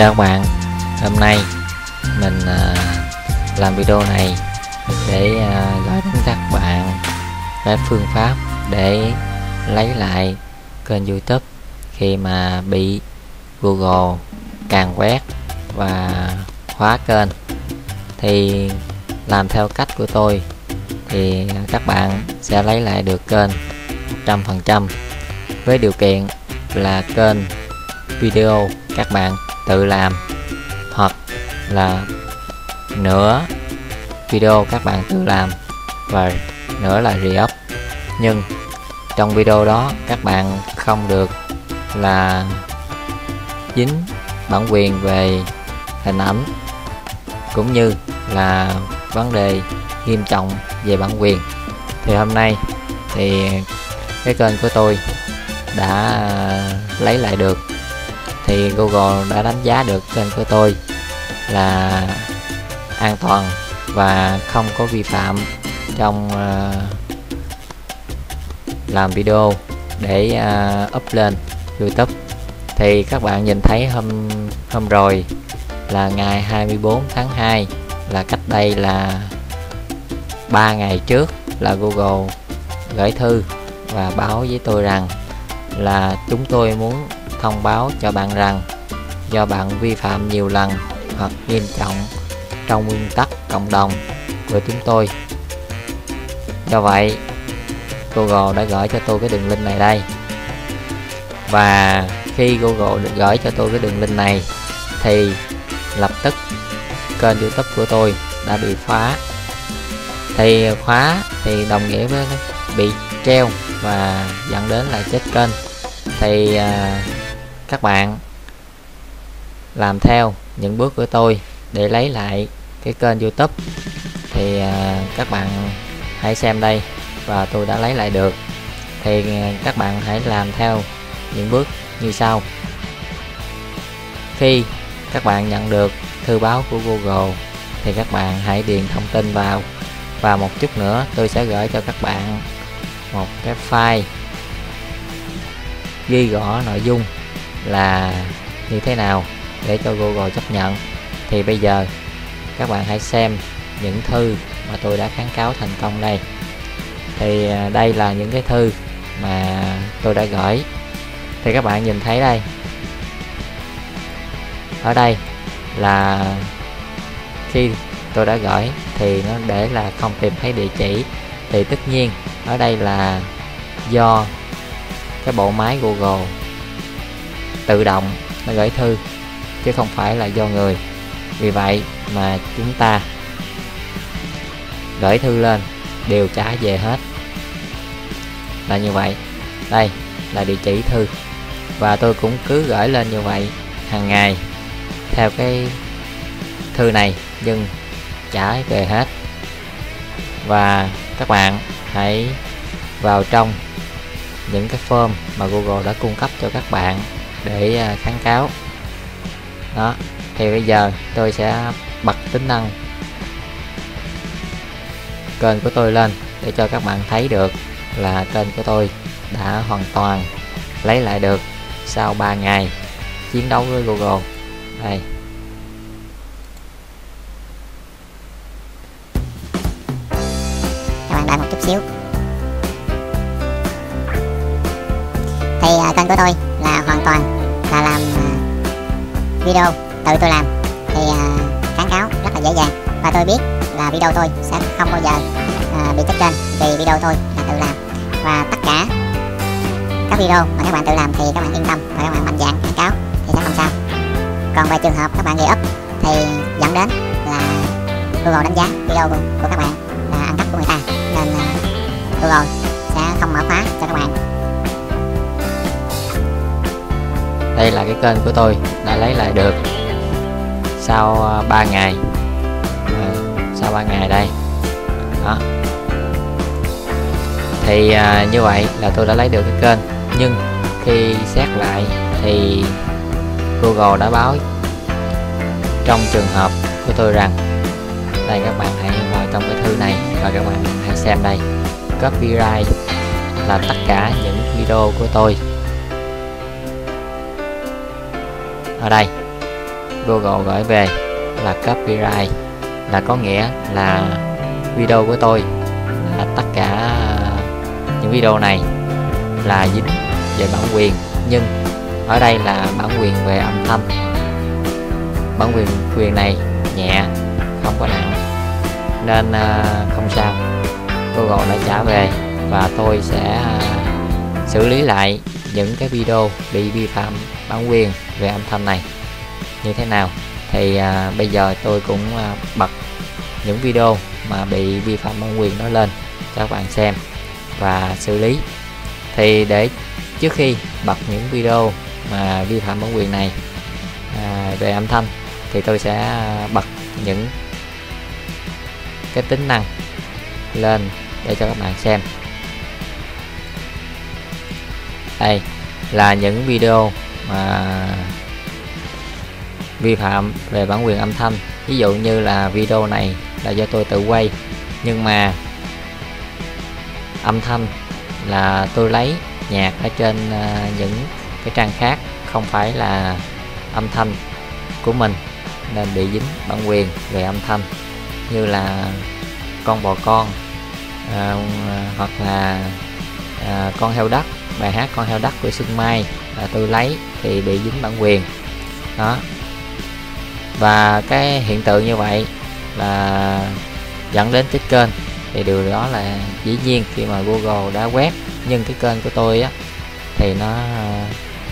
Chào các bạn, hôm nay mình làm video này để nói đến các bạn cái phương pháp để lấy lại kênh YouTube khi mà bị Google càn quét và khóa kênh. Thì làm theo cách của tôi thì các bạn sẽ lấy lại được kênh 100% với điều kiện là kênh video các bạn tự làm hoặc là nửa video các bạn tự làm và nửa là re-up, nhưng trong video đó các bạn không được là dính bản quyền về hình ảnh cũng như là vấn đề nghiêm trọng về bản quyền. Thì hôm nay thì cái kênh của tôi đã lấy lại được, thì Google đã đánh giá được kênh của tôi là an toàn và không có vi phạm trong làm video để up lên YouTube. Thì các bạn nhìn thấy hôm rồi là ngày 24 tháng 2, là cách đây là 3 ngày trước, là Google gửi thư và báo với tôi rằng là chúng tôi muốn thông báo cho bạn rằng do bạn vi phạm nhiều lần hoặc nghiêm trọng trong nguyên tắc cộng đồng của chúng tôi. Do vậy Google đã gửi cho tôi cái đường link này đây, và khi Google được gửi cho tôi cái đường link này thì lập tức kênh YouTube của tôi đã bị khóa. Thì khóa thì đồng nghĩa với bị treo và dẫn đến là chết kênh. Thì các bạn làm theo những bước của tôi để lấy lại cái kênh YouTube thì các bạn hãy xem đây, và tôi đã lấy lại được. Thì các bạn hãy làm theo những bước như sau. Khi các bạn nhận được thư báo của Google thì các bạn hãy điền thông tin vào, và một chút nữa tôi sẽ gửi cho các bạn một cái file ghi rõ nội dung là như thế nào để cho Google chấp nhận. Thì bây giờ các bạn hãy xem những thư mà tôi đã kháng cáo thành công đây. Thì đây là những cái thư mà tôi đã gửi. Thì các bạn nhìn thấy đây, ở đây là khi tôi đã gửi thì nó để là không tìm thấy địa chỉ. Thì tất nhiên ở đây là do cái bộ máy Google tự động nó gửi thư chứ không phải là do người. Vì vậy mà chúng ta gửi thư lên đều trả về hết, là như vậy. Đây là địa chỉ thư, và tôi cũng cứ gửi lên như vậy hàng ngày theo cái thư này nhưng trả về hết. Và các bạn hãy vào trong những cái form mà Google đã cung cấp cho các bạn để kháng cáo đó. Thì bây giờ tôi sẽ bật tính năng kênh của tôi lên để cho các bạn thấy được là kênh của tôi đã hoàn toàn lấy lại được sau 3 ngày chiến đấu với Google đây. Các bạn đợi một chút xíu. Thì kênh của tôi là hoàn toàn là làm video tự tôi làm, thì kháng cáo rất là dễ dàng. Và tôi biết là video tôi sẽ không bao giờ bị cấp trên vì video tôi là tự làm. Và tất cả các video mà các bạn tự làm thì các bạn yên tâm, và các bạn mạnh dạn kháng cáo thì sẽ không sao. Còn về trường hợp các bạn re-up thì dẫn đến là Google đánh giá video của các bạn là ăn cắp của người ta, nên Google sẽ không mở khóa cho các bạn. Đây là cái kênh của tôi đã lấy lại được sau 3 ngày. Sau 3 ngày đây đó. Thì như vậy là tôi đã lấy được cái kênh. Nhưng khi xét lại thì Google đã báo trong trường hợp của tôi rằng, đây các bạn hãy vào trong cái thư này và các bạn hãy xem đây, copyright là tất cả những video của tôi. Ở đây Google gửi về là copyright, là có nghĩa là video của tôi, là tất cả những video này là dính về bản quyền, nhưng ở đây là bản quyền về âm thanh, bản quyền này nhẹ không có nặng nên không sao, Google đã trả về và tôi sẽ xử lý lại những cái video bị vi phạm bản quyền về âm thanh này như thế nào. Thì bây giờ tôi cũng bật những video mà bị vi phạm bản quyền nó lên cho các bạn xem và xử lý. Thì để trước khi bật những video mà vi phạm bản quyền này về âm thanh thì tôi sẽ bật những cái tính năng lên để cho các bạn xem. Đây là những video mà vi phạm về bản quyền âm thanh. Ví dụ như là video này là do tôi tự quay, nhưng mà âm thanh là tôi lấy nhạc ở trên những cái trang khác, không phải là âm thanh của mình nên bị dính bản quyền về âm thanh, như là Con Bò Con hoặc là Con Heo Đất, bài hát Con Heo Đất của Xuân Mai là tôi lấy thì bị dính bản quyền đó. Và cái hiện tượng như vậy là dẫn đến tích kênh, thì điều đó là dĩ nhiên khi mà Google đã quét. Nhưng cái kênh của tôi á thì nó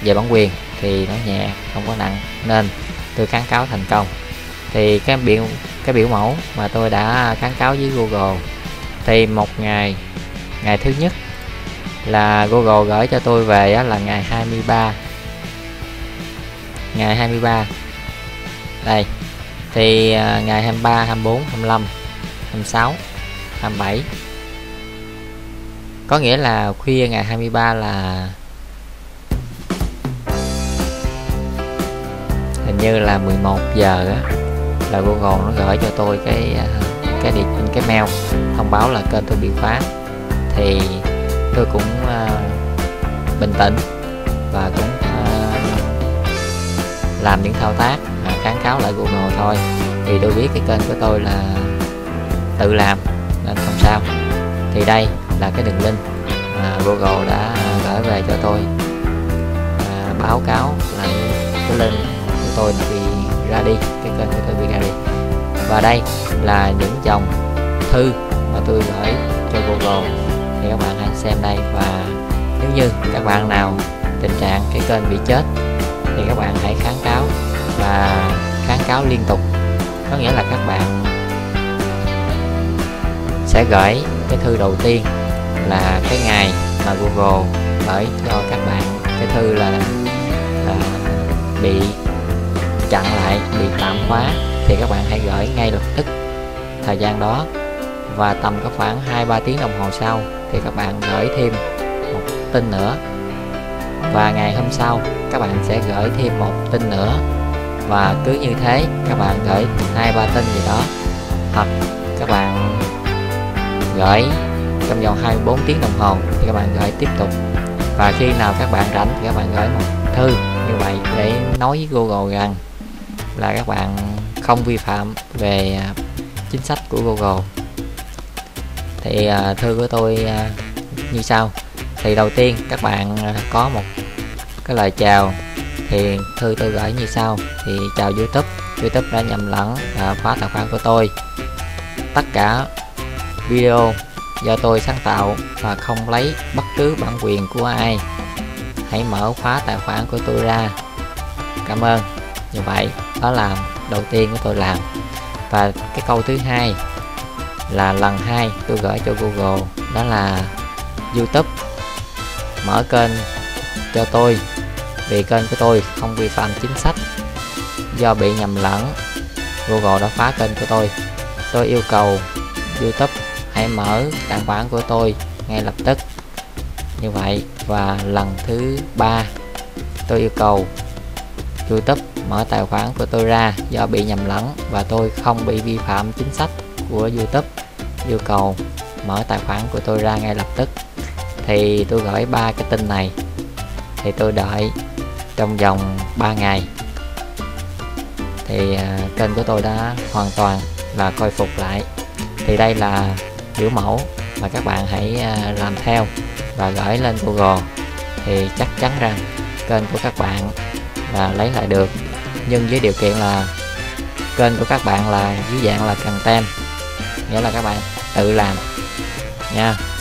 về bản quyền thì nó nhẹ không có nặng nên tôi kháng cáo thành công. Thì cái biểu mẫu mà tôi đã kháng cáo với Google thì một ngày thứ nhất là Google gửi cho tôi về á, là ngày 23 đây. Thì ngày 23, 24, 25, 26, 27 có nghĩa là khuya ngày 23 là hình như là 11 giờ á, là Google nó gửi cho tôi cái mail thông báo là kênh tôi bị khóa. Thì tôi cũng bình tĩnh và cũng làm những thao tác kháng cáo lại Google thôi, vì tôi biết cái kênh của tôi là tự làm nên không sao. Thì đây là cái đường link mà Google đã gửi về cho tôi báo cáo là cái link của tôi bị ra đi, cái kênh của tôi bị ra đi. Và đây là những dòng thư mà tôi gửi cho Google, thì các bạn hãy xem đây. Và nếu như các bạn nào tình trạng cái kênh bị chết thì các bạn hãy kháng cáo và kháng cáo liên tục, có nghĩa là các bạn sẽ gửi cái thư đầu tiên là cái ngày mà Google gửi cho các bạn cái thư là bị chặn lại, bị tạm khóa, thì các bạn hãy gửi ngay lập tức thời gian đó. Và tầm có khoảng 2-3 tiếng đồng hồ sau thì các bạn gửi thêm một tin nữa, và ngày hôm sau các bạn sẽ gửi thêm một tin nữa, và cứ như thế các bạn gửi 2-3 tin gì đó, hoặc các bạn gửi trong vòng 24 tiếng đồng hồ thì các bạn gửi tiếp tục. Và khi nào các bạn rảnh thì các bạn gửi một thư như vậy để nói với Google rằng là các bạn không vi phạm về chính sách của Google. Thì thư của tôi như sau. Thì đầu tiên các bạn có một cái lời chào, thì thư tôi gửi như sau. Thì chào YouTube, YouTube đã nhầm lẫn và khóa tài khoản của tôi. Tất cả video do tôi sáng tạo và không lấy bất cứ bản quyền của ai. Hãy mở khóa tài khoản của tôi ra. Cảm ơn. Như vậy đó là đầu tiên của tôi làm. Và cái câu thứ hai là lần hai tôi gửi cho Google, đó là YouTube mở kênh cho tôi vì kênh của tôi không vi phạm chính sách, do bị nhầm lẫn Google đã phá kênh của tôi. Tôi yêu cầu YouTube hãy mở tài khoản của tôi ngay lập tức như vậy. Và lần thứ ba tôi yêu cầu YouTube mở tài khoản của tôi ra do bị nhầm lẫn và tôi không bị vi phạm chính sách của YouTube, yêu cầu mở tài khoản của tôi ra ngay lập tức. Thì tôi gửi 3 cái tin này, thì tôi đợi trong vòng 3 ngày thì kênh của tôi đã hoàn toàn là khôi phục lại. Thì đây là biểu mẫu mà các bạn hãy làm theo và gửi lên Google, thì chắc chắn rằng kênh của các bạn là lấy lại được, nhưng với điều kiện là kênh của các bạn là dưới dạng là content, nghĩa là các bạn tự làm nha.